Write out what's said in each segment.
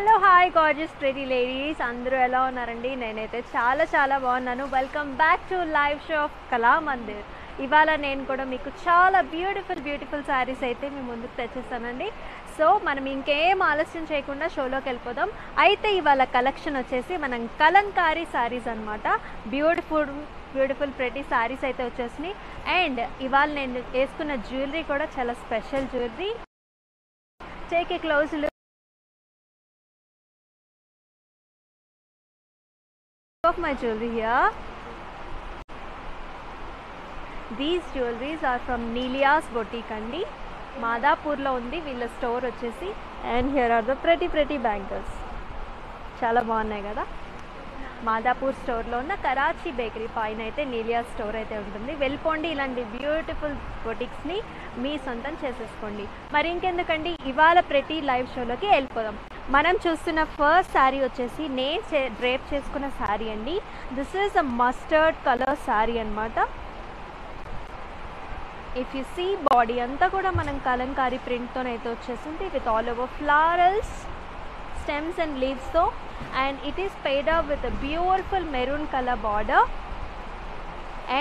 Hello, hi, gorgeous pretty ladies. Andru ela unnarandi. Nenaithe chala baagunnanu. Welcome back to live show of Kalamandir. Ivala nenu kuda meeku chala beautiful sarees aithe mee munduku techesanandi. So manam inkem alashyam cheyakunda show loki velipodam. Aithe ivala collection vachesi manam kalamkari sarees anamata. Beautiful pretty sarees aithe vachesni and ivala nenu eskunna jewelry kuda chala special jewelry. Take a close look of my jewelry here. These jewelries are from Nilia's Boutique andi, Madhapur lo undi villa store vachesi, and here are the pretty bangles. Chala baagunnai kada. Madhapur store lo unna Karachi Bakery paina aithe Nilia's store aithe untundi. Vellipondi ilanti beautiful boutiques ni mee santam chesesukondi. Mari inkendukandi ivala pretty live show loki elipodam. మనం చూస్తున్న first sorry వచ్చేసి నేను drape చేసుకున్న సారీ అండి. This is a mustard colour sari అన్నమాట. If you see body అంతా కూడా మనం కలంకారీ ప్రింట్ తోనే అయితే వచ్చేసింది, with all over flowers, stems and leaves తో, and it is paired up with a beautiful maroon colour border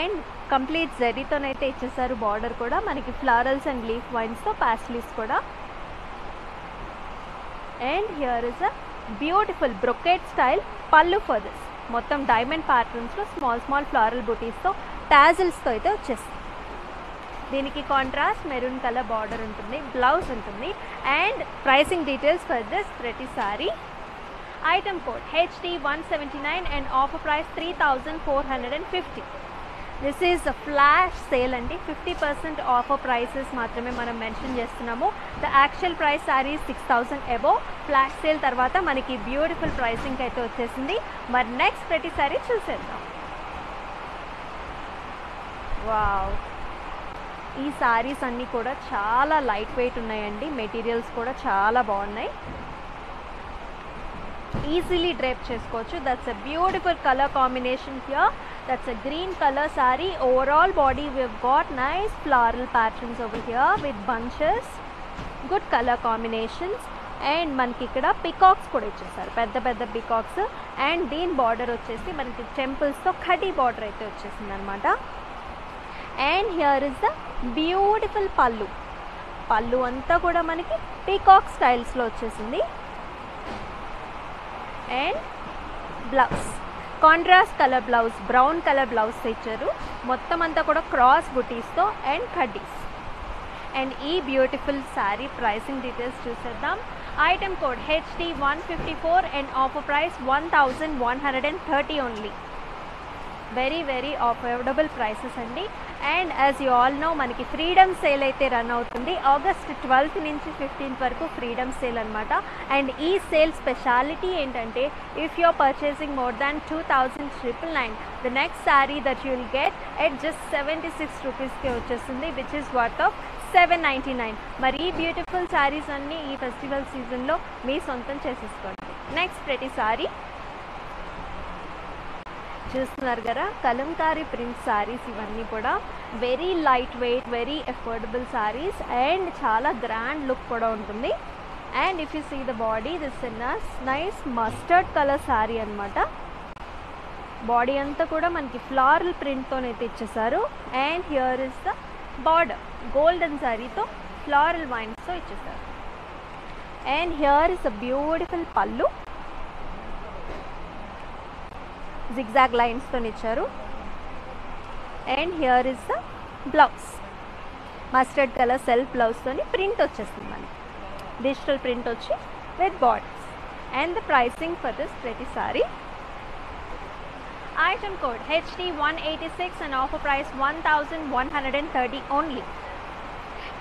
and complete జరీతోనైతే ఇచ్చేసారు. బార్డర్ కూడా మనకి ఫ్లవర్స్ అండ్ లీఫ్ వైన్స్ తో, ప్యాస్లీస్ కూడా. And here is a beautiful brocade style pallu for this. Mottam diamond patterns lo small floral booties tho, tassels tho ite vachesindi. Deeniki contrast maroon color border untundi, blouse untundi, and pricing details for this pretty saree. Item code HD179 and offer price 3450. This is a flash sale andi. 50% offer prices matrame manam mention chestunamu. The actual price saree 6000 above. Flash sale tarvata maniki beautiful pricing ki aithe vachesindi. Mar next pretty saree chusedam. Wow, ee sarees anni kuda chaala light weight unnayandi. Materials kuda chaala baagunnai, easily drape chesukochu. That's a beautiful color combination here. That's a green color saree. Overall body we've got nice floral patterns over here with bunches, good color combinations, and maniki ikkada peacocks kuda ichesaru, pedda peacocks, and deen border vachesi maniki temples tho khadi border aithe vachesindi anamata. And here is the beautiful pallu anta kuda maniki peacock styles lo vachesindi. And blouse, contrast color blouse, brown color blouse icharu. Mottam anta kuda cross booties tho and khaddis. And ee beautiful saree pricing details chusedam. Item code HD154 and offer price 1130 only. Very affordable prices andi. And as you all know maniki freedom sale aithe run avutundi. August 12th nunchi 15th varaku freedom sale anamata. And ee sale speciality entante, if you are purchasing more than 2999, the next saree that you will get at just 76 rupees ki vachestundi, which is worth of 799. mari beautiful sarees anni ee festival season lo mee sontam chesesukondi. Next pretty saree చూస్తున్నారు కదా, Kalamkari print saris ఇవన్నీ కూడా. Very light weight, very affordable saris, and చాలా grand look కూడా ఉంటుంది. And if you see the body, this in a nice mustard colour sorry అనమాట. Body అంతా కూడా మనకి ఫ్లారల్ ప్రింట్తోనైతే ఇచ్చేసారు. And here is the border, golden సారీతో ఫ్లారల్ వైన్స్తో ఇచ్చేసారు. And here is a beautiful pallu, zigzag lines to nicharu. And here is the blouse, mustard color self blouse toni print vachesindi maniki, digital print vachi with borders. And the pricing for this pretty saree, item code HD186 and offer price 1130 only.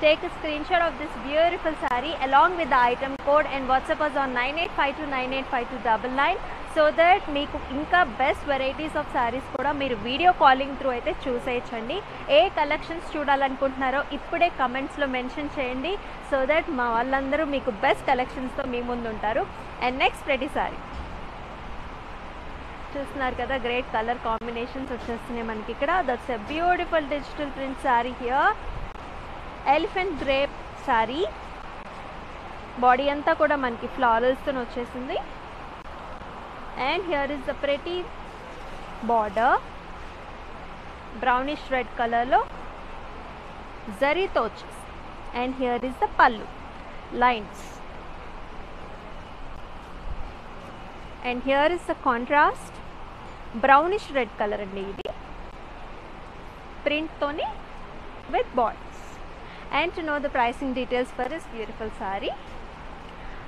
Take a screenshot of this beautiful saree along with the item code and WhatsApp us on 9852985299, so that meeku inka best varieties of sarees kuda meer video calling through aithe chuseyachandi. Ee collections chudalanukuntunaro ipude comments lo mention cheyandi, so that ma vallandaru meeku best collections tho mee mundu untaru. And next pretty saree చూస్తున్నారు కదా, great colour combinations వచ్చేస్తున్నాయి మనకి ఇక్కడ. That's a beautiful digital print saree here, elephant drape saree, body anta kuda manaki florals tho vachesindi. And here is the pretty border, brownish red color lo zari tho vachesindi. And here is the pallu lines. And here is the contrast, brownish red color and lady print tone with borders. And to know the pricing details for this beautiful saree,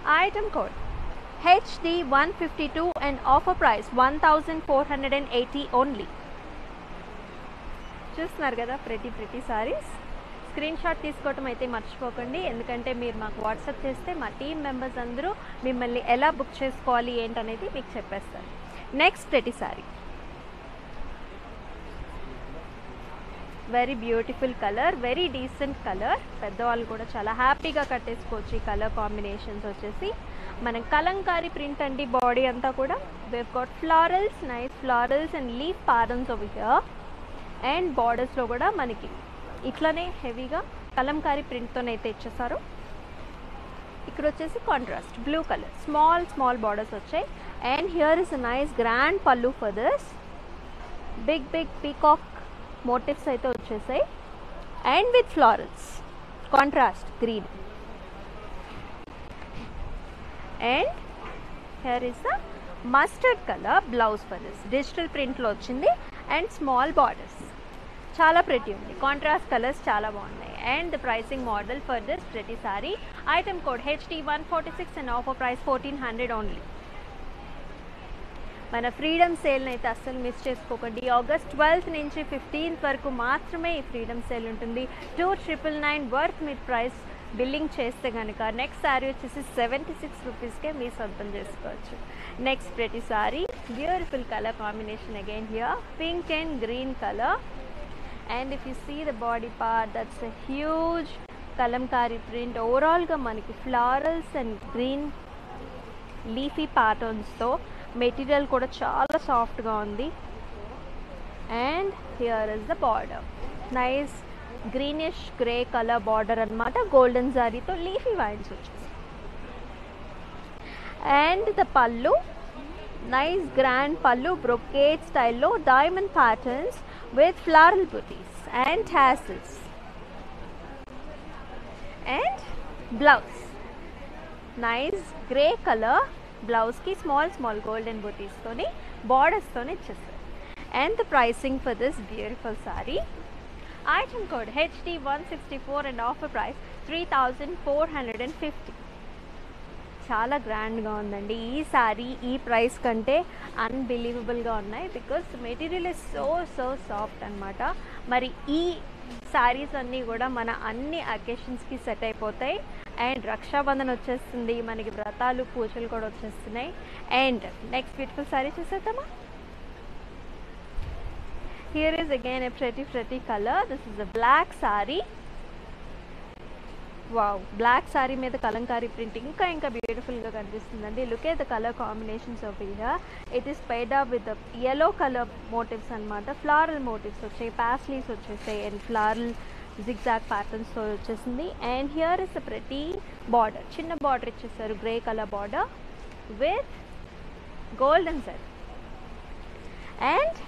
item code HD152 and offer price 1480 only. Chustunnaru kada pretty sarees. Screenshot తీసుకోవడం అయితే మర్చిపోకండి, ఎందుకంటే మీరు మాకు WhatsApp చేస్తే మా team members అందరూ మిమ్మల్ని ఎలా బుక్ చేసుకోవాలి ఏంటనేది మీకు చెప్పేస్తారు. Next pretty saree, very beautiful colour, very decent colour. పెద్దవాళ్ళు కూడా చాలా హ్యాపీగా కట్టేసుకోవచ్చు. ఈ కలర్ కాంబినేషన్స్ వచ్చేసి మనం కలంకారీ ప్రింట్ అండి. బాడీ అంతా కూడా we've got florals, nice florals and leaf patterns over here. And borders లో కూడా మనకి ఇట్లానే హెవీగా కలంకారీ ప్రింట్తోనే అయితే ఇచ్చేసారు. ఇక్కడ వచ్చేసి contrast blue colour, small small borders వచ్చాయి. And here is a nice grand pallu for this. Big peacock motifs అయితే వచ్చేసాయి. And with florals, contrast green. And here is a mustard colour blouse for this. Digital ప్రింట్లో వచ్చింది and small borders. చాలా pretty ఉంది, contrast colours చాలా బాగున్నాయి. And the pricing model for this pretty sorry, item code HD146 and offer price 1400 only. మన freedom సేల్ని అయితే అస్సలు మిస్ చేసుకోకండి. August 12 నుంచి 15 వరకు మాత్రమే ఈ ఫ్రీడమ్ సేల్ ఉంటుంది. 2999 వర్త్ మీరు ప్రైస్ బిల్లింగ్ చేస్తే కనుక నెక్స్ట్ సారీ వచ్చేసి 76 రూపీస్కే మీ సొంతం చేసుకోవచ్చు. Next pretty sorry, beautiful colour combination again here, pink and green colour. And if you see the body part, that's a huge kalamkari print. Overall ga maniki florals and green leafy patterns tho, material kuda chaala soft ga undi. And here is the border, nice greenish grey color border anamata, golden zari tho leafy vines vachesi. And the pallu, nice grand pallu, brocade style lo diamond patterns with floral booties and tassels. And blouse, nice grey color blouse ki small golden booties toni, borders toni ichchesar. And the pricing for this beautiful saree, item code HD164 and offer price 3450. చాలా గ్రాండ్గా ఉందండి ఈ sorry. ఈ price కంటే అన్బిలీవబుల్గా ఉన్నాయి, because material is so soft అనమాట. మరి ఈ సారీస్ అన్నీ కూడా మన అన్ని అకేషన్స్కి సెట్ అయిపోతాయి. అండ్ రక్షాబంధన్ వచ్చేస్తుంది, మనకి వ్రతాలు పూజలు కూడా వచ్చేస్తున్నాయి. అండ్ నెక్స్ట్ బ్యూటిఫుల్ సారీ చూసేద్దామా. Here is again a pretty colour. This is a black sorry. Wow, black sorry మీద కలంకారీ ప్రింట్ ఇంకా బ్యూటిఫుల్గా కనిపిస్తుందండి. Look at the colour combinations of here. It is paired up with yellow colour motifs అనమాట. Floral motifs వచ్చాయి, paisleys వచ్చేసాయి. And floral zigzag patterns తో వచ్చేసింది. And here is a pretty border, చిన్న బార్డర్ ఇచ్చేసారు, grey colour border with golden set. And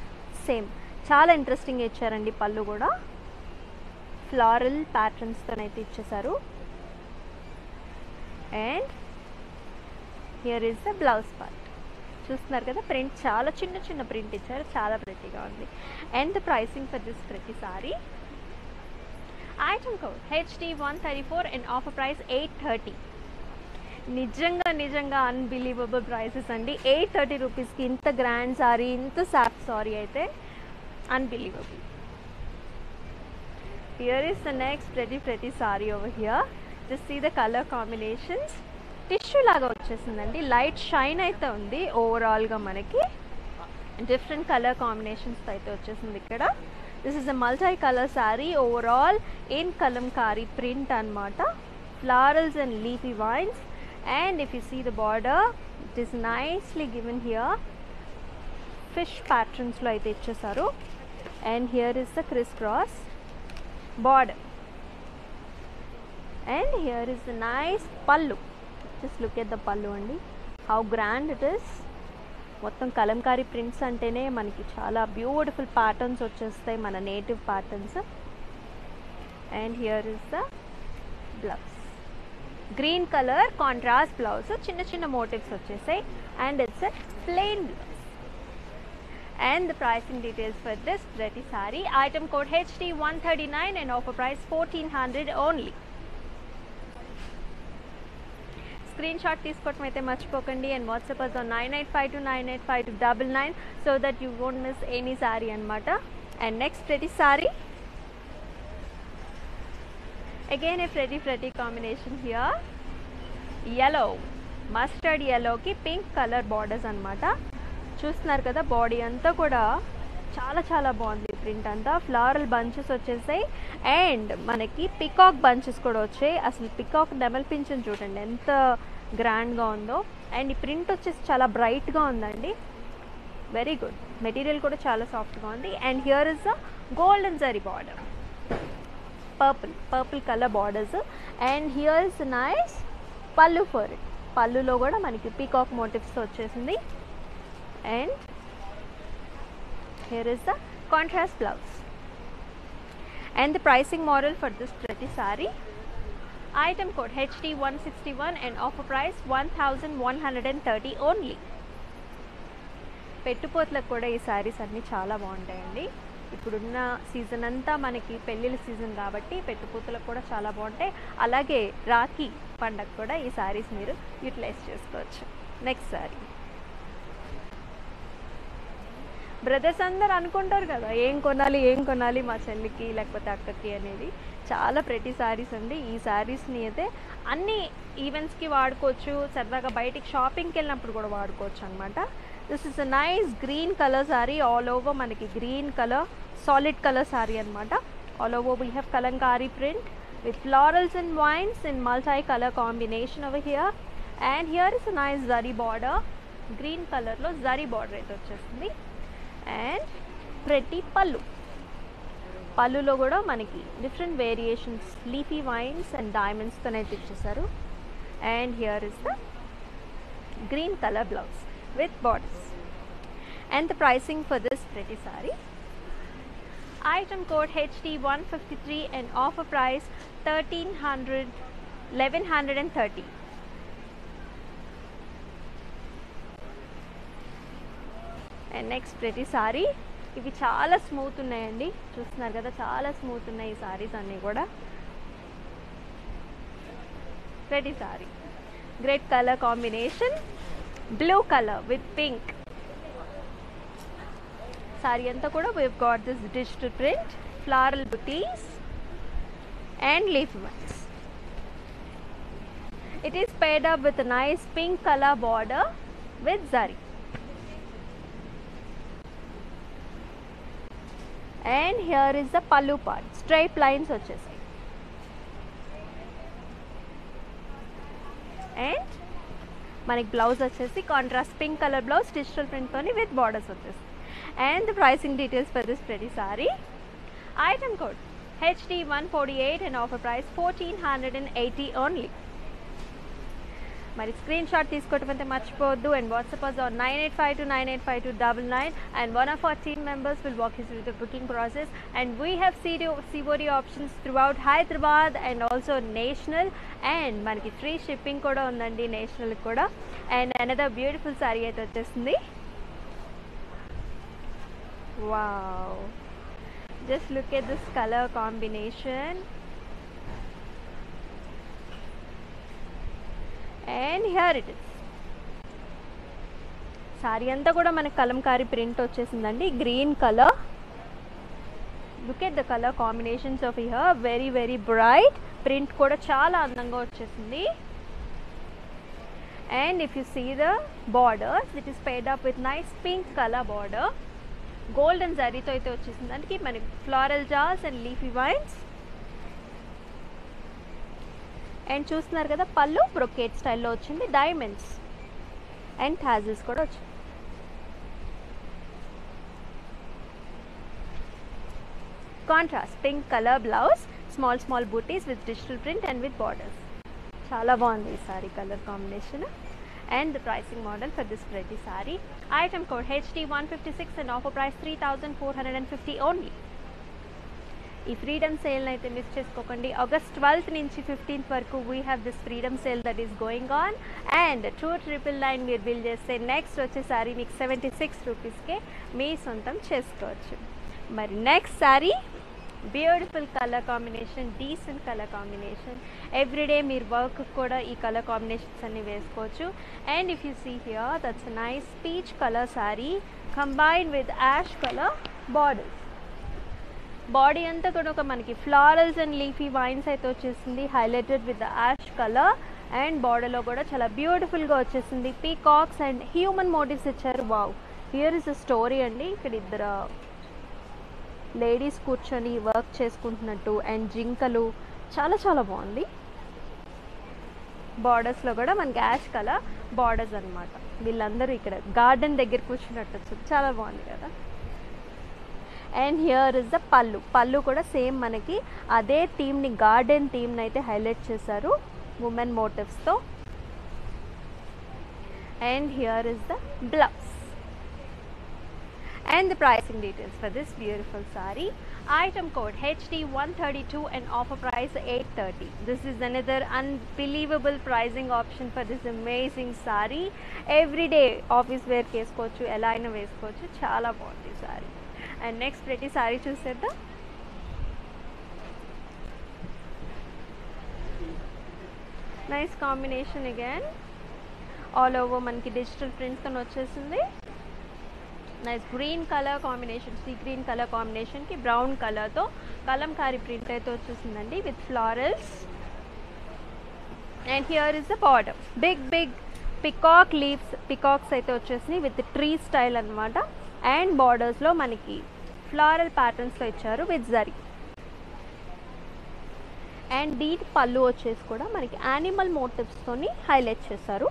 same చాలా interesting ఇచ్చారండి. పళ్ళు కూడా ఫ్లారల్ ప్యాటర్న్స్తోనైతే ఇచ్చేసారు. And here is the blouse part. చూస్తున్నారు కదా ప్రింట్, చాలా చిన్న ప్రింట్ ఇచ్చారు, చాలా ప్రెటీగా ఉంది. And the pricing for this pretty saree, item code HD134 and offer price 830. నిజంగా అన్బిలీవబుల్ ప్రైసెస్ అండి. 830 రూపీస్కి ఇంత గ్రాండ్ సారీ, ఇంత సాఫ్ సారీ అయితే unbelievable. Here is the next pretty saree over here. Just see the color combinations. Tissue laga vachesindandi, light shine aithe undi. Overall ga manaki different color combinations aithe vachesindi ikkada. This is a multi color saree, overall in kalamkari print anamata, florals and leafy vines. And if you see the border, it is nicely given here, fish patterns lo aithe ichesaru. And here is the crisscross border. And here is a nice pallu, Just look at the pallu andi. How grand it is. Mottam Kalamkari prints antene manaki chala beautiful patterns vachestayi, mana native patterns. And here is the blouse. Green color contrast blouse. Chinna chinna motifs vachestayi, and it's a plain blouse. And the pricing details for this pretty sari. Item code HT139 and offer price 1400 only. Screenshot teesukotam aithe marchipokandi and WhatsApp us on 9852985299 so that you won't miss any saree anamata. And next pretty saree. Again a pretty combination here. Yellow, mustard yellow ki pink color borders anamata. Chustunnaru kada body anta kuda chala chala bagundi print anta. Floral bunches vachesayi and manaki peacock bunches kuda vachayi. Asalu peacock demal pinchani chudandi enta grand ga undo. And ee print vachesi chala bright ga undandi. Very good. Material kuda chala soft ga undi. And here is a golden zari border. Purple color borders. And here is a nice pallu for it. Pallu lo kuda manaki peacock motifs vachesindi. And here is the contrast blouse. And the pricing model for this pretty saree. Item code HT161 and offer price 1130 only. Pettupotlaku kuda ee sarees anni chaala baaguntayandi. Ippudunna season anta manaki pellila season kabatti pettupotlaku kuda chaala baaguntayi. Alage Rakhi pandaku kuda ee sarees meeru utilize chesukovachu. Next saree. Brothers అందరు అనుకుంటారు కదా ఏం కొనాలి మా చెల్లికి లేకపోతే అక్కకి అనేది. చాలా ప్రెటీ సారీస్ అండి. ఈ సారీస్ని అయితే అన్ని ఈవెంట్స్కి వాడుకోవచ్చు, సరదాగా బయటికి షాపింగ్కి వెళ్ళినప్పుడు కూడా వాడుకోవచ్చు అనమాట. This is a nice green colour sorry. All over మనకి green colour solid colour sorry అనమాట. All over we have kalamkari print with florals and vines in multi colour combination over here. And here is a nice zari border. Green కలర్లో zari border అయితే వచ్చేస్తుంది. And pretty pallu lo kuda manaki different variations, leafy vines and diamonds tone aithe ichesaru. And here is the green color blouse with borders. And the pricing for this pretty saree. Item code HT153 and offer price 1130. And next pretty saree. Ivi chala smooth unnayandi. Chustunaru kada chala smooth unnayi sarees anni kuda. Pretty saree. Great color combination. Blue color with pink. Saree anta kuda we've got this digital print, floral booties and leaf ones. It is paired up with a nice pink color border with zari. And here is the pallu part. Stripe lines vachesai. And manaki blouse vachesi contrast pink color blouse, digital print toni with borders vachesai. And the pricing details for this pretty saree. Item code HT148 and offer price 1480 only. Mari screenshot teesukotamante marchipoddu and WhatsApp us on 9852985299 and one of our team members will walk you through the booking process. And we have COD options throughout Hyderabad and also national, and manaki free shipping kuda undandi national kuda. And another beautiful saree aithe vachestundi. Wow, just look at this color combination. And here it is. Saree anta kuda manaki kalamkari print vachesindandi. Green color. Look at the color combinations of here. Very bright. Print kuda chala andanga vachesindi. And if you see the borders, it is paired up with nice pink color border. Golden zari tho aithe vachesindandi. Manaki floral jars and leafy vines. And చూస్తున్నారు కదా పళ్ళు brocade స్టైల్లో వచ్చింది. Diamonds and tassels కూడా వచ్చింది. Contrast pink colour blouse, small booties with digital print and with borders. chala bagundi ee saree color combination and the pricing model for this pretty saree. Item code HD156 and offer price 3450 only. Ee freedom sale naithe miss cheskokandi. August 12th nunchi 15th varaku we have this freedom sale that is going on, and 2999 meer bill cheste next vache saree meek 76 rupees ke mee sontam chesukovachu. Mari next saree, beautiful color combination, decent color combination. Every day meer work kuda ee color combinations anni vesukochu. And if you see here, that's a nice peach color saree combined with ash color borders. Body anta kuda oka manaki florals and leafy vines aithe vachesindi, highlighted with the ash color, and border lo kuda chala beautiful ga vachesindi, peacocks and human motifs icharu. Wow, here is a story andi. Ikkada iddara ladies కూర్చొని work చేసుకుంటున్నట్టు and జింకలు చాలా చాలా బాగుంది. బార్డర్స్లో కూడా మనకి ash colour borders అనమాట. వీళ్ళందరూ ఇక్కడ గార్డెన్ దగ్గర కూర్చున్నట్టు చాలా బాగుంది కదా. అండ్ హియర్ ఇస్ ద పళ్ళు. పళ్ళు కూడా సేమ్ మనకి అదే థీమ్ని, గార్డెన్ థీమ్ని అయితే హైలైట్ చేశారు ఉమెన్ మోటివ్స్తో. And here is the blouse and the pricing details for this beautiful saree. Item code HD132 and offer price 830. This is another unbelievable pricing option for this amazing saree. Every day office wear chesukochu, ela aina vesukochu, chala bagundi saree. And next pretty saree chusedda. Nice combination again, all over manki digital prints tho vachesindi. Nice green colour combination. Sea green colour కాంబినేషన్కి brown కలర్తో kalamkari print అయితే వచ్చేసిందండి with florals. And here is the border. Big big peacock leaves, peacocks అయితే వచ్చేసినాయి with tree style అనమాట. And బార్డర్స్లో మనకి floral ప్యాటర్న్స్లో ఇచ్చారు విత్ జరీ. అండ్ దీట్ పళ్ళు వచ్చేసి కూడా మనకి యానిమల్ మోటివ్స్తోని హైలైట్ చేశారు.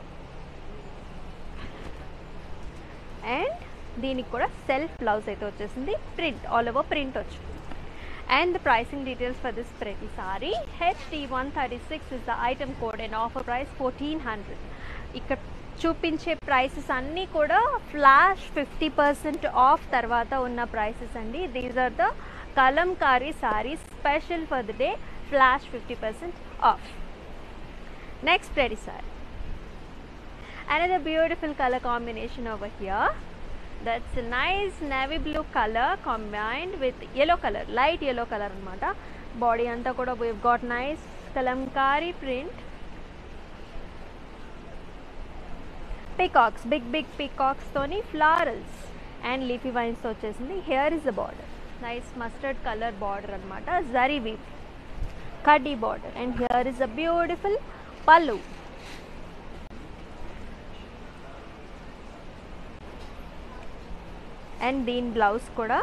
అండ్ దీనికి కూడా సెల్ఫ్ బ్లౌజ్ అయితే వచ్చేసింది, ప్రింట్ ఆల్ ఓవర్ ప్రింట్ వచ్చింది. And the pricing details for this pretty sari. HD136 is the item code and offer price 1400. ఇక్కడ చూపించే ప్రైసెస్ అన్నీ కూడా ఫ్లాష్ 50% ఆఫ్ తర్వాత ఉన్న ప్రైసెస్ అండి. These are the kalamkari saris special for the day, flash 50% off. Next pretty sari, another beautiful colour combination over here. That's a nice navy blue color combined with yellow color, light yellow color anamata. Body anta kuda we've got nice kalamkari print, peacocks, big big peacocks toni, florals and leafy vines tho vachesindi. Here is the border, nice mustard color border anamata, zari weave kadi border. And here is a beautiful pallu. And దీని blouse కూడా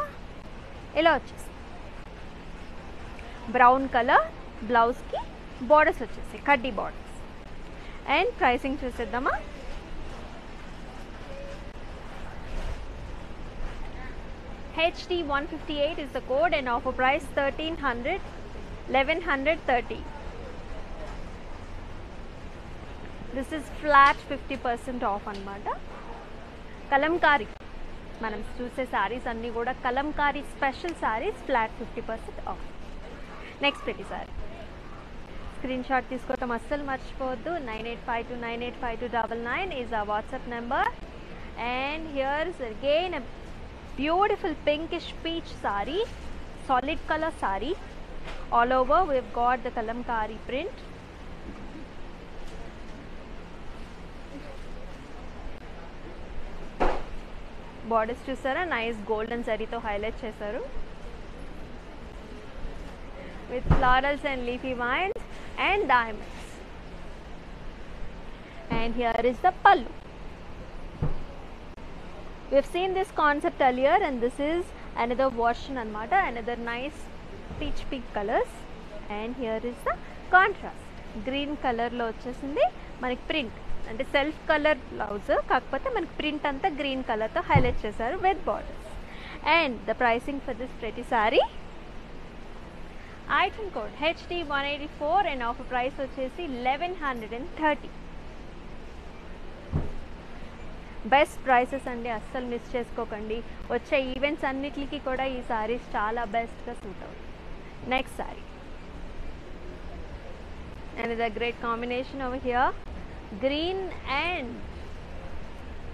ఇలా వచ్చేసి brown colour బ్లౌజ్కి borders వచ్చేసాయి, కడ్డీ borders. And pricing చూసేద్దామా. HD158 is the code and offer price 1130. This is flat 50% off అనమాట. కలంకారీ మనం చూసే సారీస్ అన్నీ కూడా kalamkari special saris, flat 50% off. Next pretty sari screenshot తీసుకోవటం అస్సలు మర్చిపోవద్దు. 9852985299 is a WhatsApp number. And here's again a beautiful pinkish peach sari, solid colour sorry. All over we've got the kalamkari print. Borders చూసారా, nice golden జరీతో హైలైట్ చేశారు with florals and leafy vines and diamonds. And here is the pallu. We have seen this concept earlier and this is another version అనమాట. Another nice peach pink colours. And here is the contrast, green కలర్లో వచ్చేసింది మనకి print. అంటే self colour blouse, కాకపోతే మనకి print అంతా green కలర్తో highlight చేశారు with borders. And the pricing for this pretty sari Item code HD184 and offer price వచ్చేసి 1130. బెస్ట్ ప్రైసెస్ అండి, అస్సలు మిస్ చేసుకోకండి. వచ్చే ఈవెంట్స్ అన్నిటికీ కూడా ఈ సారీస్ చాలా బెస్ట్గా సూట్ అవుతుంది. Next sorry and it's a great combination over here, green and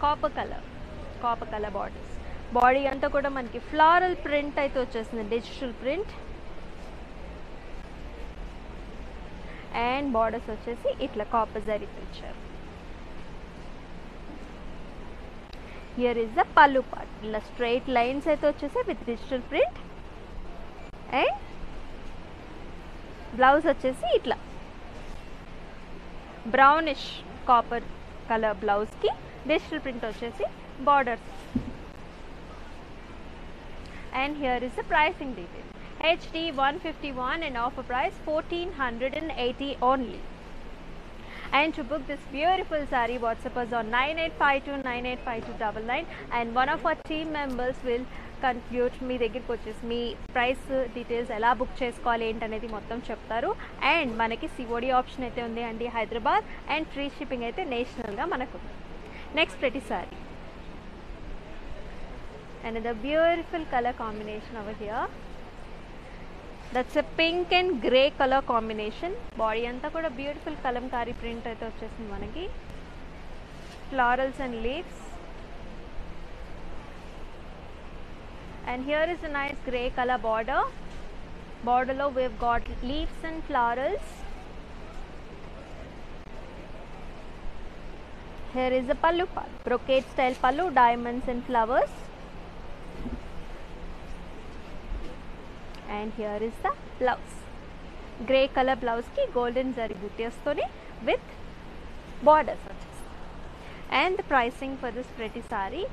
copper color borders. Body anta kuda manaki floral print aithe vachesindi, digital print and borders vachesi itla copper zari icharu. Here is the pallu part, illa straight lines aithe vachesi with digital print and blouse vachesi itla brownish copper color blouse ki digital print vachesi borders. And here is the pricing detail, HD151 and offer price 1480 only. And to book this beautiful saree, WhatsApp us on 9852985299 and one of our team members will compute మీ దగ్గరికి వచ్చేసి మీ price details ఎలా book చేసుకోవాలి ఏంటనేది మొత్తం చెప్తారు. And మనకి సిఓడి ఆప్షన్ అయితే ఉంది అండి హైదరాబాద్, అండ్ ఫ్రీ షిప్పింగ్ అయితే నేషనల్గా మనకు. నెక్స్ట్ ప్రతిసారి and the beautiful colour combination over here, that's a pink and grey colour combination. Body అంతా కూడా బ్యూటిఫుల్ కలంకారీ ప్రింట్ అయితే వచ్చేసింది మనకి, florals and leaves. And here is a nice grey color border. Border lo we've got leaves and florals. Here is the pallu part, brocade style pallu, diamonds and flowers. And here is the blouse, grey color blouse ki golden zari booties tone with borders. And the pricing for this pretty saree,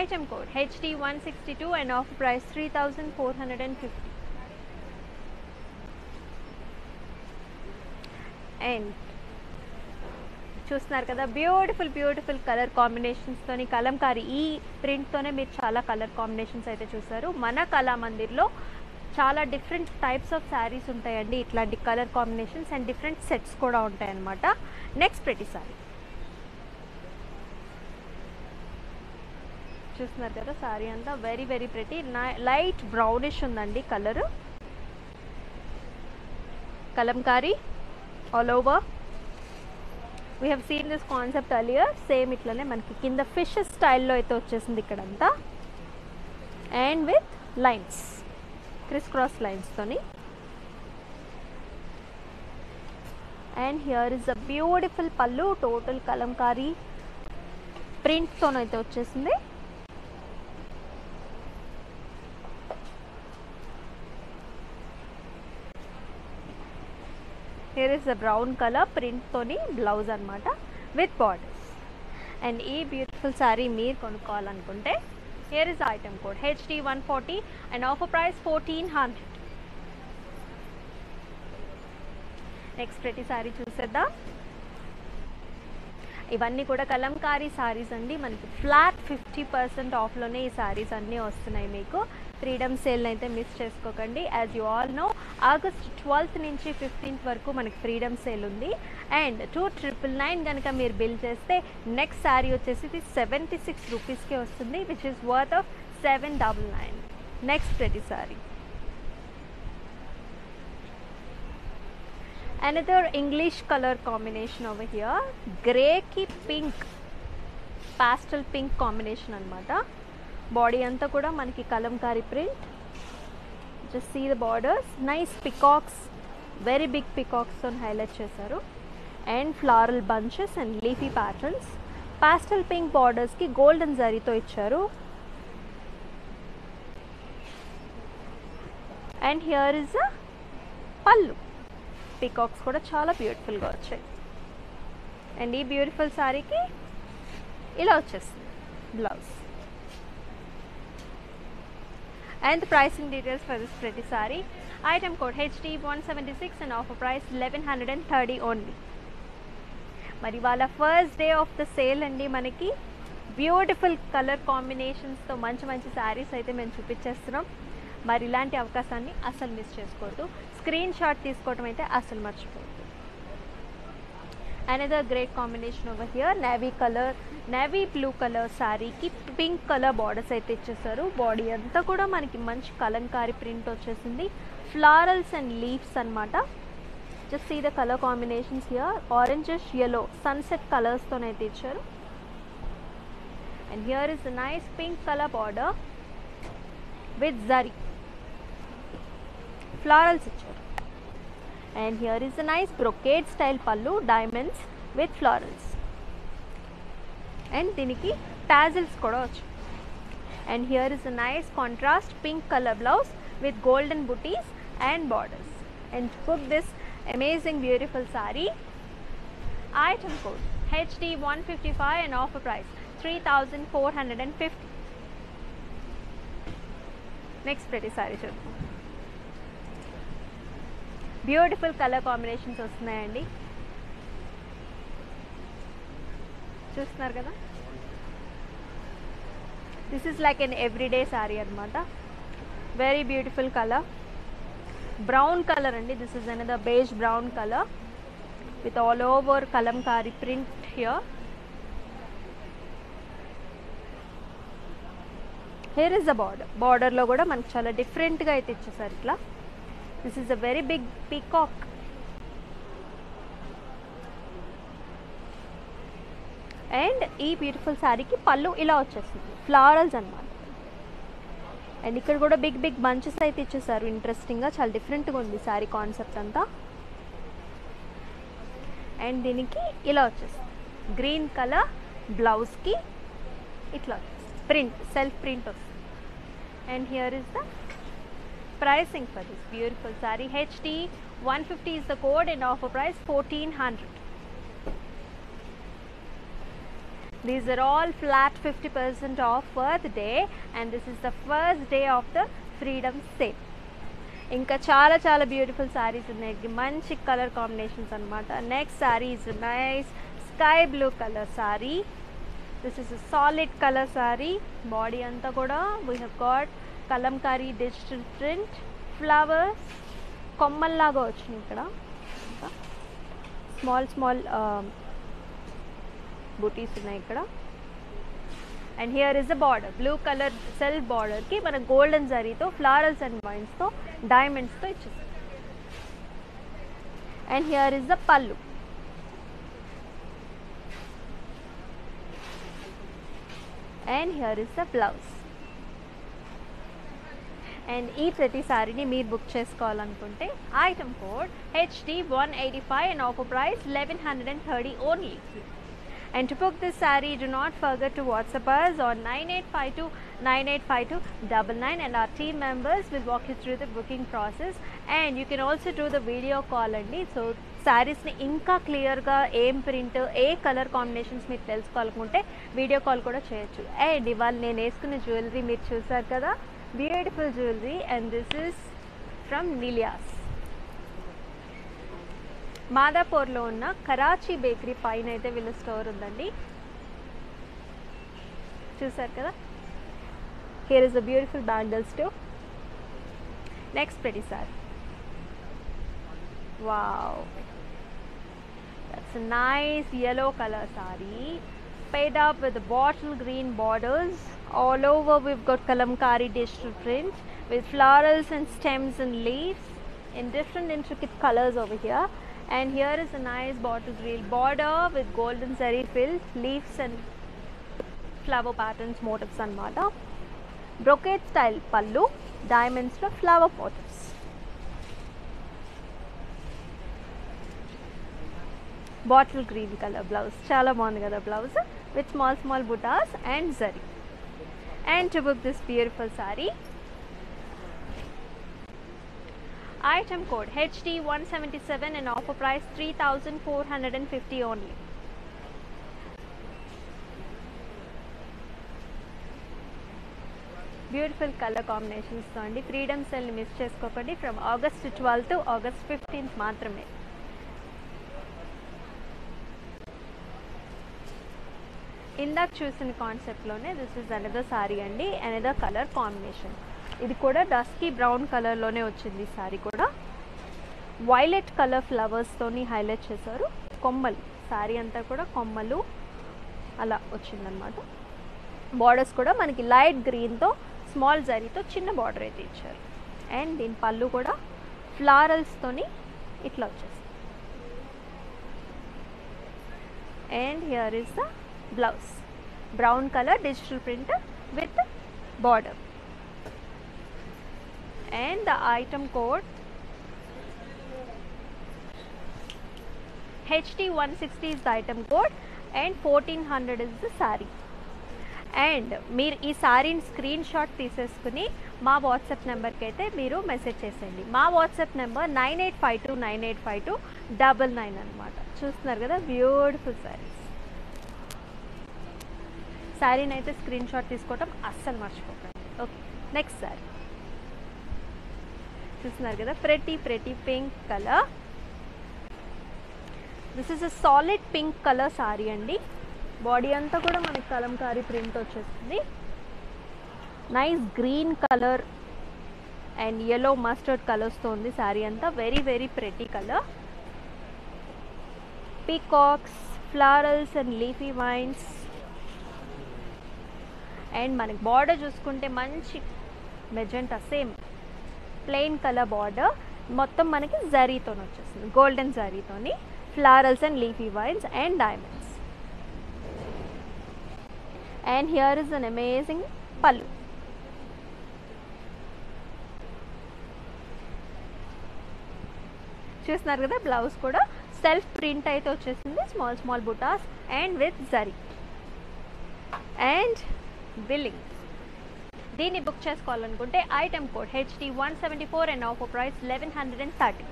item code HD162 and offer price 3450. And చూస్తున్నారు కదా beautiful colour combinations తోని కలంకారీ ఈ print తోనే మీరు చాలా colour combinations అయితే చూసారు. మన కళామందిర్లో చాలా డిఫరెంట్ టైప్స్ ఆఫ్ శారీస్ ఉంటాయండి, ఇట్లాంటి colour combinations and different sets కూడా ఉంటాయన్నమాట. నెక్స్ట్ ప్రతి సారీ చూస్తున్నారు కదా సారీ అంతా వెరీ ప్రెటీ, లైట్ బ్రౌనిష్ ఉందండి colour, kalamkari all over. We have seen this concept earlier, same ఇట్లానే మనకి కింద ఫిష్ స్టైల్లో అయితే వచ్చేసింది ఇక్కడంతా, and with lines criss cross లైన్స్తోని. And here is a beautiful pallu, total kalamkari ప్రింట్తోనైతే వచ్చేసింది. Here is a brown color print toni blouse anamata with borders. And ee beautiful saree meer konukovalanunte, here is item code HD140 and offer price 1400. Next pretty saree chusedda, ivanni kuda kalamkari sarees andi, manaki flat 50% off lone ee sarees anni vastunayi meeku. Freedom sale అయితే miss చేసుకోకండి. As you all know August 12th నుంచి 15th వరకు మనకి freedom sale ఉంది. And 2999 కనుక మీరు bill చేస్తే next sari వచ్చేసి ఇది 76 రూపీస్కే వస్తుంది, which is worth of 799. Next pretty sari another English colour combination over here, గ్రేకి పింక్, పాస్టల్ పింక్ కాంబినేషన్ అనమాట. బాడీ అంతా కూడా మనకి kalamkari print, just see the borders, nice peacocks, very big పికాక్స్తో హైలైట్ చేశారు. And floral bunches and leafy patterns, pastel pink బార్డర్స్కి golden జరీతో ఇచ్చారు. అండ్ హియర్ ఇస్ అ పళ్ళు, పికాక్స్ కూడా చాలా బ్యూటిఫుల్గా వచ్చాయి. అండ్ ఈ బ్యూటిఫుల్ శారీకి ఇలా వచ్చేస్తుంది blouse. And the pricing details for this pretty saree, item code HD176 and offer price 1130 only. Mari wala first day of the sale andi, manaki beautiful color combinations tho manchi sarees aithe men chupichestunnam. మరి ఇలాంటి అవకాశాన్ని అసలు miss చేసుకోవద్దు screen shot తీసుకోవడం అయితే అసలు మర్చిపోవద్దు Another great combination over here navy color navy blue color saree ki pink color borders aithe ichesaru body anta kuda maniki manchi kalamkari print vachesindi florals and leaves anamata just see the color combinations here oranges yellow sunset colors tone aithe icharu and here is a nice pink color border with zari florals icharu And here is a nice brocade style pallu diamonds with florals and diniki tassels kuda vachu and here is a nice contrast pink color blouse with golden booties and borders and book this amazing beautiful saree item code HD155 and offer price 3450 next pretty saree chudam Beautiful color combinations vastnayandi chustunnaru kada This is like an everyday saree anamata very beautiful color brown color andi this is another beige brown color with all over kalamkari print here Here is the border border lo kuda manaku chala different ga aithe ichesaru itla This is a very big peacock and ee beautiful saree ki pallu ila vachestundi florals anamata and ikkada kuda big big bunches aithe ichesaru interesting ga chaala different ga undi saree concept anta and diniki ila vachestundi green color blouse ki itla print self print and here is the pricing for this beautiful saree HD150 is the code and offer price 1400 these are all flat 50% off for the day and this is the first day of the freedom sale inka chaala chaala beautiful sarees unnai manchi color combinations anamata next saree is a nice sky blue color saree this is a solid color saree body anta kuda we have got kalamkari digital print flowers kommal laga ochindi ikkada small booties unnai ikkada and here is the border blue color self border ki mana golden zari tho florals and vines tho diamonds tho ichchesam and here is the pallu and here is the blouse And ee pretty saree ni meer book chesukovalanunte item code HD185 and offer price 1130 only and to book this saree do not forget to WhatsApp us on 9852985299 and our team members will walk you through the booking process and you can also do the video call andi so sarees ni inka clear ga em print a color combinations meer telusukovalanunte video call kuda cheyochu and ivalu nenu esukune jewelry meer chusaru kada Beautiful jewelry and this is from Nilia's. Madhapur lo unna Karachi Bakery paina aithe villa store undandi. Chusaru kada. Here is the beautiful bangles too. Next pretty saree. Wow. That's a nice yellow color saree. Paid up with the bottle green borders all over we've got kalamkari digital print with florals and stems and leaves in different intricate colors over here and here is a nice bottle green border with golden zari filled leaves and flower patterns motifs anamata brocade style pallu diamonds lo flower motifs bottle green color blouse chala bagundi kada blouse with small buttas and zari and to book this beautiful saree item code HD177 and offer price 3450 only beautiful color combinations tandi freedom sale ni miss cheskokandi from August 12th to August 15th maatrame In that chosen concept lone this is another saree and another color combination ఇది కూడా dusky brown colour లోనే వచ్చింది sorry కూడా violet colour flowers తోని highlight చేశారు కొమ్మలు sorry అంతా కూడా కొమ్మలు అలా వచ్చింది అన్నమాట బోర్డర్స్ కూడా మనకి లైట్ గ్రీన్ తో స్మాల్ జరీ తో చిన్న బోర్డర్ అయితే ఇచ్చారు అండ్ దీని పళ్ళు కూడా ఫ్లారల్స్ తోని ఇట్లా వచ్చేసింది and here is the blouse brown color digital print with border and the item code HT160 is the item code and 1400 is the saree and meer ee saree screenshot teesesukuni ma whatsapp number ki aithe meeru message chesandi ma whatsapp number 9852985299 anamata చూస్తున్నారు కదా beautiful saris సారీని అయితే screen shot తీసుకోవడం అస్సలు మర్చిపోకండి okay next sorry చూస్తున్నారు కదా pretty pretty pink colour this is a solid pink colour sorry అండి body అంతా కూడా మనకి కలంకారీ ప్రింట్ వచ్చేస్తుంది nice green colour and yellow mustard కలర్స్తో ఉంది సారీ అంతా very very pretty colour peacocks florals and leafy vines and manaki border chusukunte manchi magenta same plain color border mottham manaki zari tone vachestundi golden zari toni florals and leafy vines and diamonds and here is an amazing pallu చూస్తున్నారు కదా blouse కూడా self print అయితే వచ్చేసింది small small butas and with zari and billing దీన్ని book చేసుకోవాలనుకుంటే item code HT174 and offer price 1130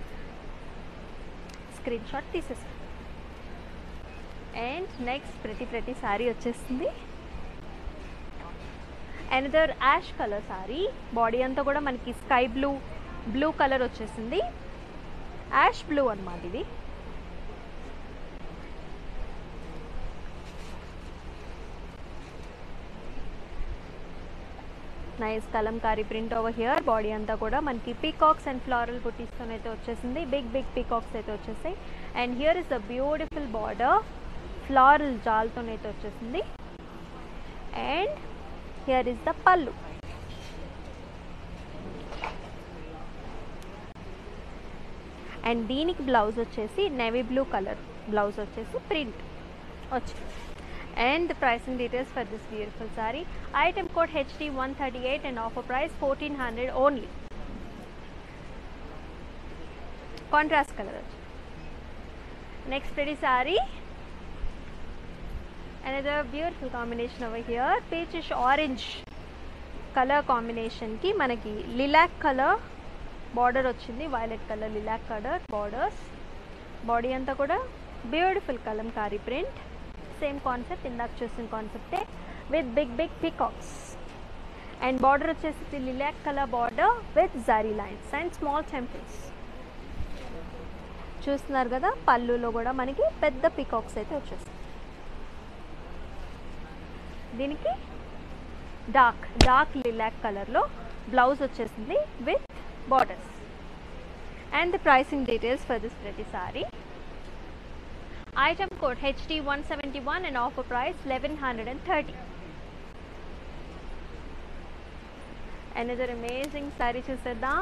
screen shot తీసేసుకోండి and next pretty pretty sorry వచ్చేసింది another ash colour sorry body అంతా కూడా మనకి స్కై బ్లూ బ్లూ కలర్ వచ్చేసింది యాష్ బ్లూ అన్నమాట ఇది nice kalamkari print over here body అంతా కూడా మనకి పీకాక్స్ అండ్ ఫ్లారల్ బుటీస్తో అయితే వచ్చేసింది బిగ్ బిగ్ పీకాక్స్ అయితే వచ్చేసాయి and here is the beautiful border floral జాల్తో అయితే వచ్చేసింది and here is the pallu and దీనికి బ్లౌజ్ వచ్చేసి నేవీ బ్లూ కలర్ బ్లౌజ్ వచ్చేసి ప్రింట్ వచ్చింది and the pricing details for this beautiful saree item code HT138 and offer price 1400 only contrast color next pretty saree another beautiful combination over here peachish orange color combination ki manaki lilac color border ochindi violet color lilac color borders body anta kuda beautiful kalamkari print same concept indak chosen concept with big big peacocks and border chesi lilac color border with zari lines and small temples చూస్తున్నారు కదా pallu lo kuda maniki pedda peacocks aithe vachestu diniki dark dark lilac color lo blouse vachesindi with borders and the pricing details for this pretty saree item code HT171 and offer price 1130 another amazing saree chusedam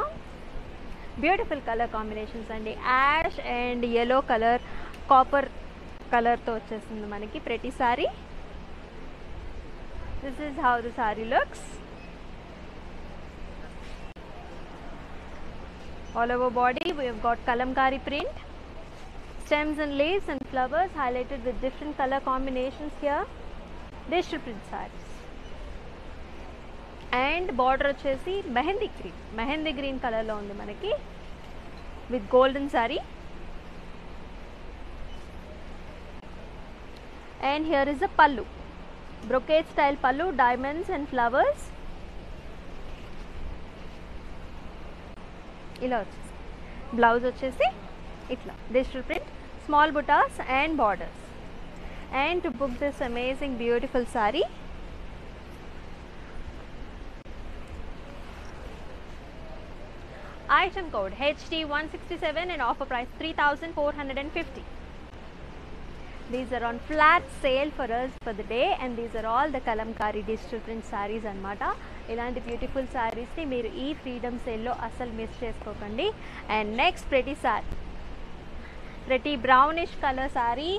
beautiful color combinations andi ash and yellow color copper color tho vachesindi maniki pretty saree this is how the saree looks all over body we have got kalamkari print stems and leaves and flowers highlighted with different color combinations here digital print sarees and border vachesi mehendi green color lo undi manaki with golden saree and here is a pallu brocade style pallu diamonds and flowers ila vachesi blouse vachesi itla digital print small buttas and borders and to book this amazing beautiful saree item code HD167 and offer price 3,450. These are on flat sale for us for the day, and these are all the Kalamkari digital print sarees anamata. Ilanti beautiful sarees ni meer ee freedom sale lo asal miss cheskokandi. And next pretty saree, pretty brownish color saree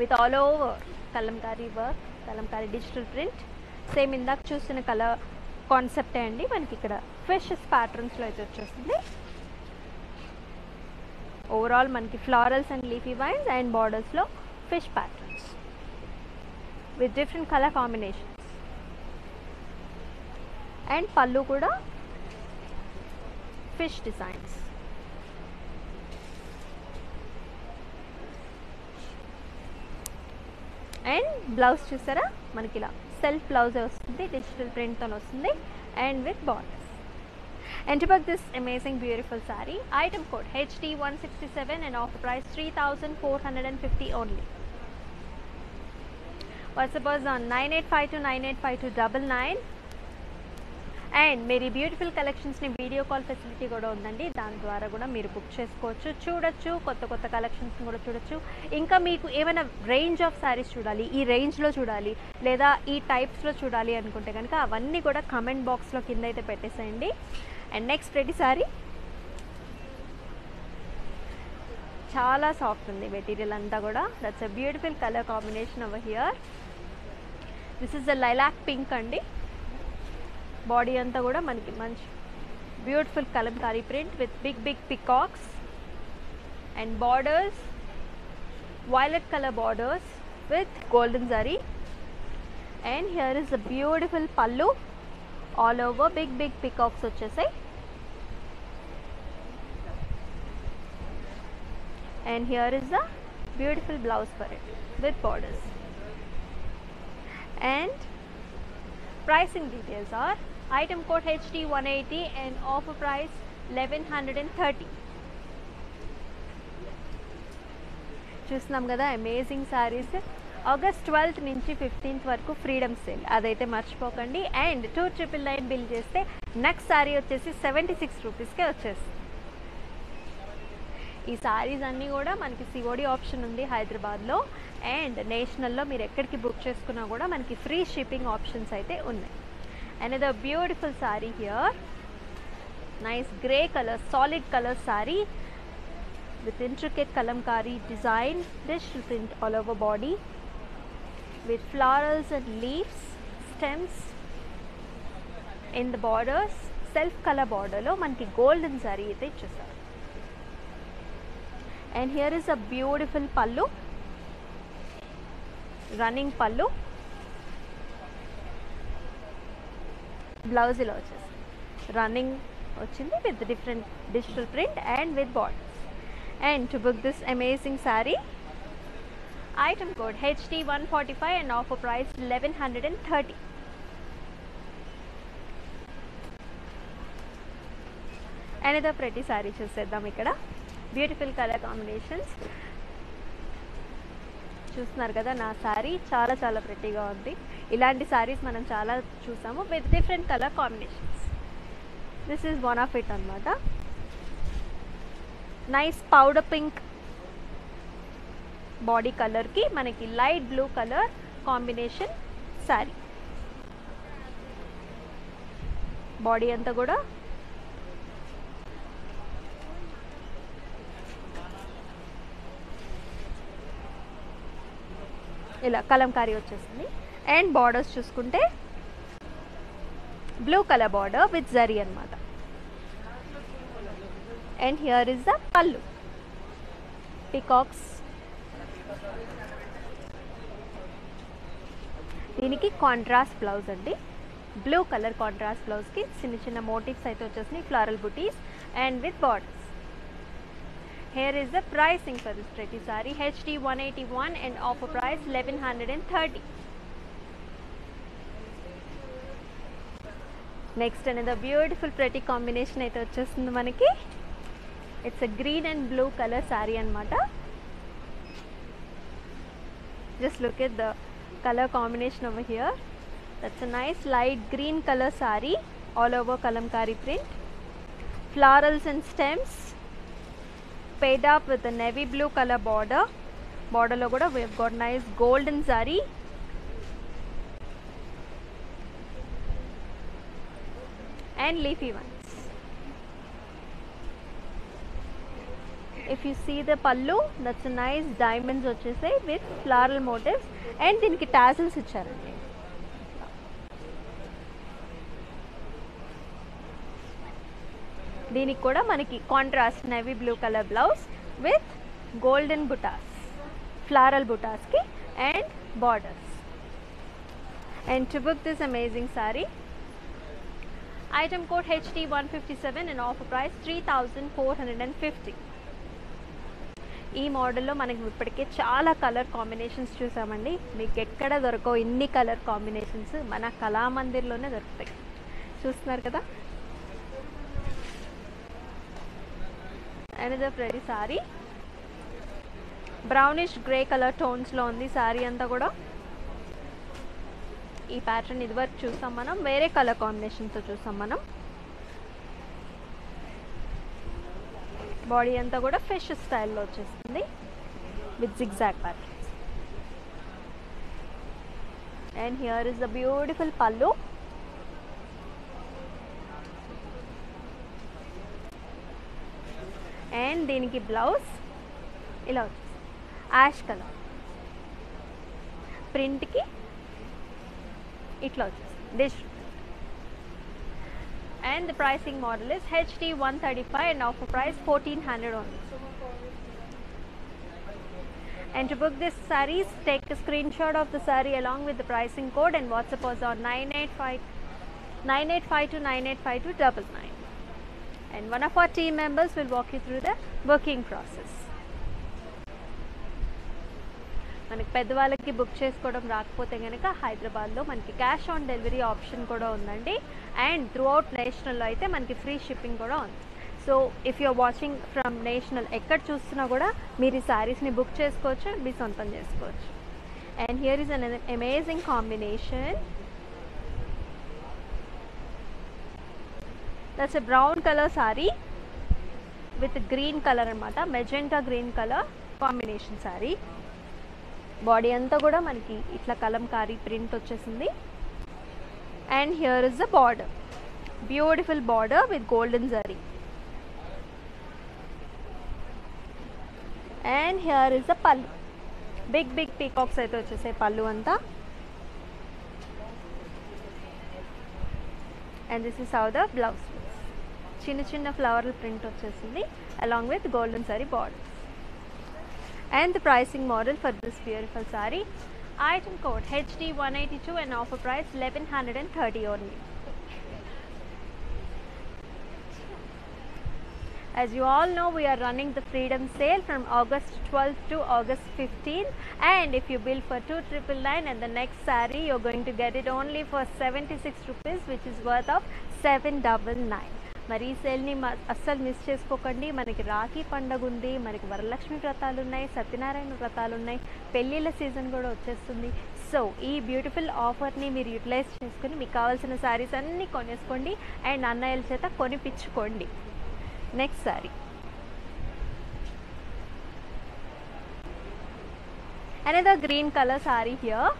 with all over Kalamkari work, Kalamkari digital print. Same indak chusina color concept andi maniki ikkada fishes patterns lo idu vachustundi. Overall maniki florals and leafy vines and borders lo fish patterns with different color combinations, and pallu kuda fish designs. And blouse chusara maniki ila self blouse vastundi, digital print tho vastundi and with borders. And to book this amazing beautiful saree, item code HD167 and offer price 3,450 only. WhatsApp us on 9852985299. And meri beautiful collections ni video call facility kuda undandi, dani dwara kuda meeru book chesukochu, chudochu, kotta kotta collections ni kuda chudochu. Inka meeku emaina range of sarees chudali, ee range lo chudali ledha ee types lo chudali anukunte ganaka avanni kuda comment box lo kinda aithe pettesayandi. And next pretty saree, chala soft undi material anta kuda. That's a beautiful color combination over here. This is the lilac pink andi. Body anta kuda maniki manchi beautiful Kalamkari print with big peacocks and borders, violet color borders with golden zari. And here is the beautiful pallu, all over big peacocks vachesai. And here is the beautiful blouse for it with borders. And pricing details are item code HD180 and offer price 1130. Chusnam kada amazing sarees. August 12th nunchi 15th varaku freedom sale. Adaithe marchipokandi. And 2999 bill cheste next saree vachesi 76 rupees ke vachesi. Ee sarees anni kuda manaki COD option undi Hyderabad lo and national lo. Meer ekkadiki book cheskunna kuda manaki free shipping options aithe unnai. Another beautiful saree here, nice grey color, solid color saree with intricate Kalamkari design, digital print all over body with florals and leaves, stems in the borders, self color border lo manaki golden saree aithe ichchesaru. And here is a beautiful pallu, running pallu, blouse ila vachesindi running vachindi with different digital print and with borders. And to book this amazing saree, item code HD145 and offer price 1130. Another pretty saree chusedam ikkada, beautiful color combinations. చూస్తున్నారు కదా నా sorry చాలా చాలా ప్రెట్టీగా ఉంది. ఇలాంటి సారీస్ మనం చాలా చూసాము with different colour combinations. This is one of it అన్నమాట. నైస్ పౌడర్ పింక్ బాడీ కలర్కి మనకి light blue colour combination sorry. Body అంతా కూడా ఇలా కలంకారీ వచ్చేసింది. అండ్ బార్డర్స్ చూసుకుంటే blue colour border with zari అన్నమాట. And here is the pallu, peacocks. దీనికి కాంట్రాస్ట్ బ్లౌజ్ అండి, బ్లూ కలర్ కాంట్రాస్ట్ బ్లౌజ్కి చిన్న చిన్న మోటివ్స్ అయితే వచ్చేసినాయి, floral butis and with borders. Here is the pricing for this pretty saree, HD181 and offer price 1130. Next another beautiful pretty combination aithe vachestundi manaki. It's a green and blue color saree anamata. Just look at the color combination over here. That's a nice light green color saree all over Kalamkari print florals and stems, paid up with a navy blue color border. Border lo kuda we have got nice golden zari. And leafy ones. If you see the pallu, that's a nice diamonds vachesai with floral motifs and diniki tassels icharandi. Diniki kuda manaki contrast navy blue color blouse with golden buttas, floral buttas ki and borders. And to book this amazing saree, item code HT157 and offer price 3,450. ఈ మోడల్లో మనకి ఇప్పటికే చాలా colour combinations చూసామండి. మీకు ఎక్కడ దొరకో ఇన్ని colour combinations మన కళామందిర్లోనే దొరుకుతాయి. చూస్తున్నారు కదా. Another pretty saree, brownish grey color tones లో ఉంది saree అంతా కూడా. ఈ ప్యాటర్న్ ఇదివరకు చూసాం మనం, వేరే కలర్ కాంబినేషన్ తో చూసాం మనం. బాడీ అంతా కూడా ఫిష్ స్టైల్లో వచ్చేస్తుంది with zigzag patterns. And here is the beautiful pallu. And దీనికి బ్లౌజ్ ఇలా వచ్చేస్తుంది యాష్ కలర్ ప్రింట్ కి ఇట్లా వచ్చేస్తుంది డిష్. And the pricing model is HT135 and offer price 1400 only. And to book this sarees, take a screenshot of the saree along with the pricing code and WhatsApp us on 9852985299. And one of our team members will walk you through the booking process. మనకి పెద్దవాళ్ళకి book చేసుకోవడం రాకపోతే కనుక హైదరాబాద్లో మనకి cash on delivery option కూడా ఉందండి. And throughout నేషనల్లో అయితే మనకి ఫ్రీ షిప్పింగ్ కూడా ఉంది. So if you're watching from national, ఎక్కడ చూస్తున్నా కూడా మీరు ఈ శారీస్ని బుక్ చేసుకోవచ్చు, మీ సొంతం చేసుకోవచ్చు. And here is an amazing combination. That's a brown colour sari with green colour అనమాట, magenta green colour combination sari. Body అంతా కూడా మనకి ఇట్లా కలంకారీ ప్రింట్ వచ్చేసింది. And here is the border, beautiful border with golden zari. And here is the pallu, big big peacocks అయితే వచ్చేసాయి పల్లు అంతా. And this is how the blouse, చిన్న చిన్న ఫ్లవర్ ప్రింట్ వచ్చేసింది along with golden zari border. And the pricing model for this beautiful saree, item code HT182 and offer price 1130 only. As you all know, we are running the freedom sale from August 12th to August 15th, and if you bill for 2999 and the next saree, you're going to get it only for 76 rupees, which is worth of 799. మరి ఈ సేల్ని అస్సలు miss చేసుకోకండి. మనకి రాఖీ పండుగ ఉంది, మనకి వరలక్ష్మి వ్రతాలు ఉన్నాయి, సత్యనారాయణ వ్రతాలు ఉన్నాయి, పెళ్ళిళ్ళ సీజన్ కూడా వచ్చేస్తుంది. సో ఈ బ్యూటిఫుల్ ఆఫర్ని మీరు యూటిలైజ్ చేసుకుని మీకు కావాల్సిన శారీస్ అన్నీ కొనేసుకోండి అండ్ అన్నయ్యల చేత కొనిపించుకోండి. Next sari, another green colour sari here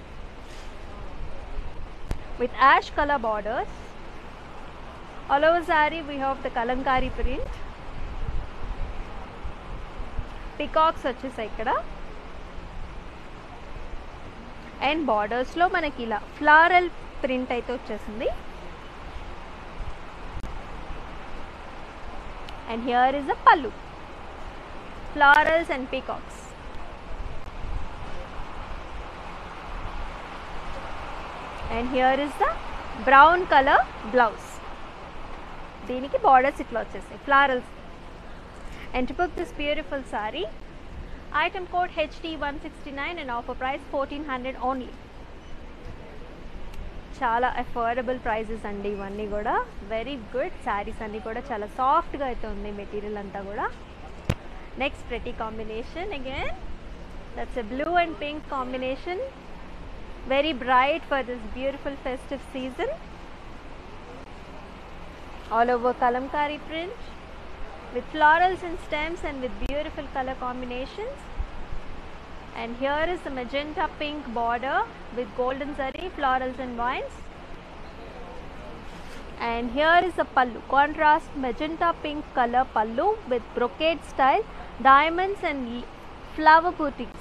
with ash colour borders. All over saree we have the kalamkari print, peacocks vachesai ikkada, and borders lo manaki ila floral print aithe vachesindi. And here is the pallu, florals and peacocks. And here is the brown color blouse, దీనికి borders ఇట్లా వచ్చేసాయి florals. And to book this beautiful sari, item code HT169 and offer price 1400 only. చాలా affordable prices అండి ఇవన్నీ కూడా. Very good saris అన్నీ కూడా, చాలా సాఫ్ట్గా అయితే ఉంది మెటీరియల్ అంతా కూడా. Next pretty combination again, that's a blue and pink combination, very bright for this beautiful festive season. All over kalamkari print with florals and stems and with beautiful color combinations. And here is the magenta pink border with golden zari, florals and vines. And here is the pallu, contrast magenta pink color pallu with brocade style, diamonds and flower boutiques.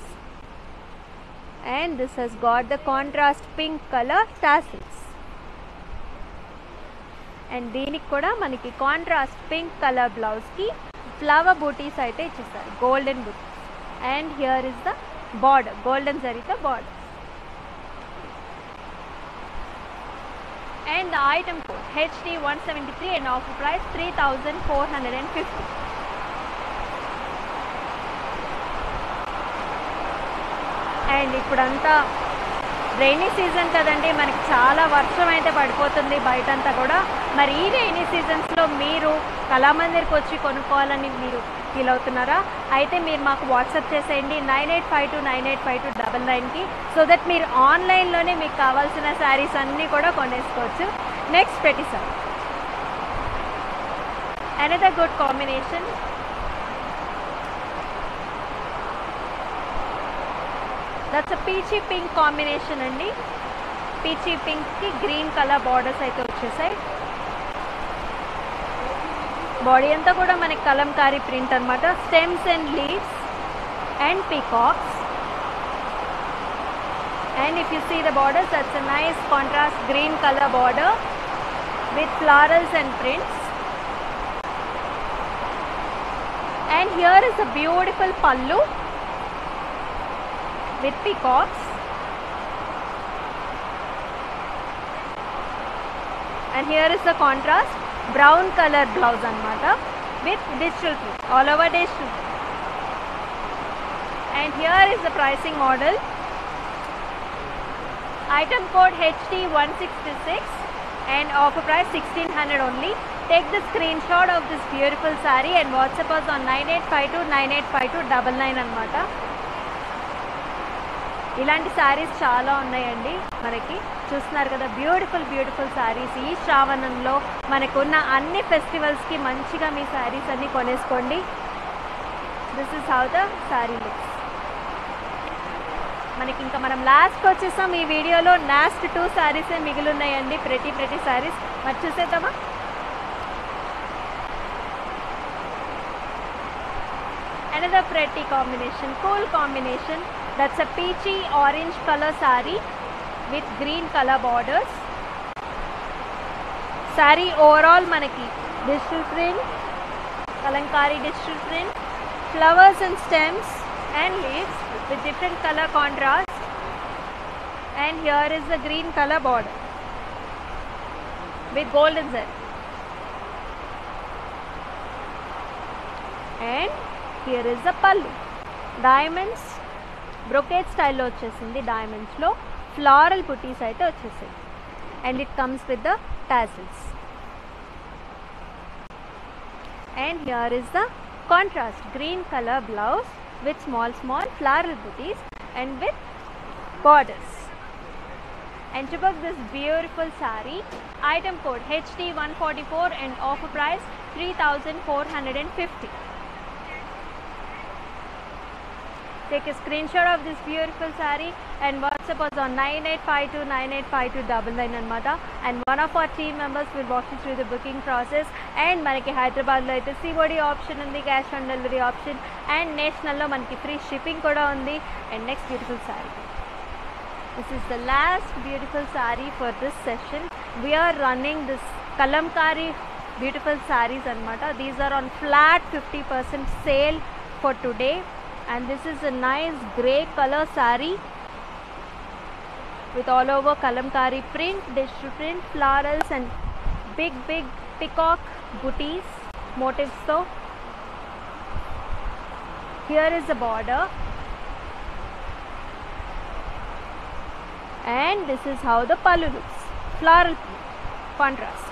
And this has got the contrast pink color tassels. And deeniki kuda maniki contrast pink color blouse ki flower booties aithe ichchesaru, golden booties. And here is the border, golden zarita border. And the item code HD173 and offer price 3,450. And ippudanta rainy season kadandi, manaki chaala varsham aithe padipotundi bayitanta kuda. Mari ee rainy seasons lo meeru Kalamandir ki vachi konukovalani meeru feel avutunnara aithe meer maaku WhatsApp cheseyandi 9852985299 ki, so that meer online lone meeku kavalsina sarees anni kuda konesukochu. Next pretty saree, another good combination. That's a peachy pink combination andi, peachy pink ki green color borders aithe vachesai. Body anta kuda manaki kalamkari print anamata, stems and leaves and peacocks. And if you see the borders, that's a nice contrast green color border with florals and prints. And here is a beautiful pallu with peacocks. And here is the contrast brown color blouse anamata with digital print, all over digital print. And here is the pricing model. Item code HD166 and offer price 1,600 only. Take the screenshot of this beautiful saree and WhatsApp us on 9852985299 anamata. ఇలాంటి sarees చాలా ఉన్నాయండి మనకి, చూస్తున్నారు కదా beautiful beautiful sarees. ఈ శ్రావణంలో మనకున్న అన్ని festivals కి మంచిగా మీ sarees అన్ని కొనేసుకోండి. This is how the saree looks. మనకి ఇంకా మనం లాస్ట్ వచ్చేసాం ఈ వీడియోలో, లాస్ట్ 2 sarees ఏ మిగిలి ఉన్నాయండి pretty sarees. మరి చూసేద్దామా? Another pretty combination, cool combination. That's a peachy orange color saree with green color borders. Saree overall manaki digital print, kalamkari digital print, flowers and stems and leaves with different color contrast. And here is the green color border with golden zari. And here is the pallu, diamonds brocade style lo vachesindi, diamonds lo floral booties aithe vachesindi. And it comes with the tassels. And here is the contrast green color blouse with small floral booties and with borders. And to book this beautiful saree, item code HD144 and offer price 3,450. Take a screenshot of this beautiful saree and WhatsApp us on 9852985299 anamata, and one of our team members will walk you through the booking process. And manaki Hyderabad lo aithe COD option undi, cash on delivery option, and national lo manaki free shipping kuda undi. And next beautiful saree, this is the last beautiful saree for this session. We are running this Kalamkari beautiful sarees anamata. These are on flat 50% sale for today. And this is a nice grey color saree with all over kalamkari print, digital print, florals and big peacock booties motifs. So here is the border, and this is how the pallu looks, floral print, contrast.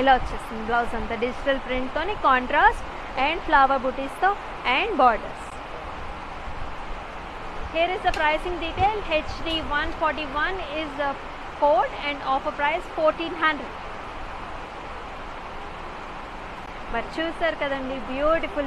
ఇలా వచ్చేసింది blouse అంతా digital ప్రింట్తోని, contrast and flower బుటీస్తో and borders. Here is the pricing detail. HD 141 is the code and offer price 1400. But choose kadandi beautiful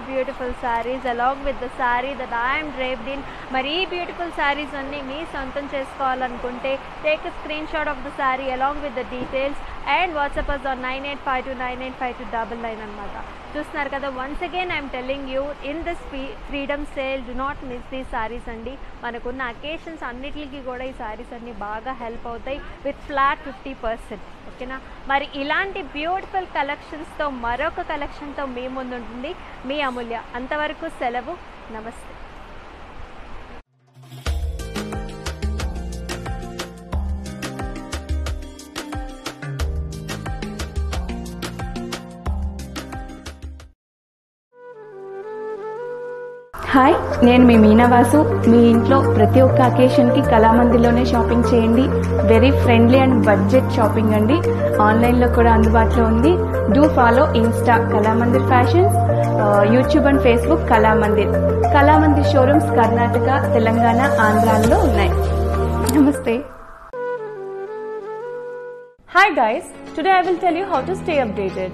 sarees along with the saree that I am draped in. Mari beautiful sarees anni mee santam chesukovalanunte take a screenshot of the saree along with the details and WhatsApp us on 9852985299 anamata. Chustunnaru kada, once again I am telling you, in this freedom sale do not miss these sarees andi. Manakunna occasions annitiki kuda ee sarees anni baga help avutayi with flat 50%. Okay na, mari ilanti beautiful collections tho maroka collection tho mee mundu untundi mee Amulya. Antavaraku selavu, namaste. Hi नेनु मी मीना वासु मी इंट्लो प्रति ओक्क occasion की कलामंदिर लोने shopping चेयंडी very friendly and budget shopping अंडी ऑनलाइन लो कूडा अंदुबाटुलो उंदी do follow insta Kalamandir fashions YouTube and Facebook Kalamandir showrooms Karnataka Telangana आंध्रालो उन्नायि नमस्ते hi guys today I will tell you how to stay updated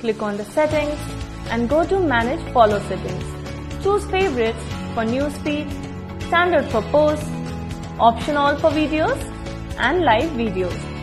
click on the settings and go to manage follow settings. Choose favorites for newsfeed, standard for posts, option all for videos and live videos.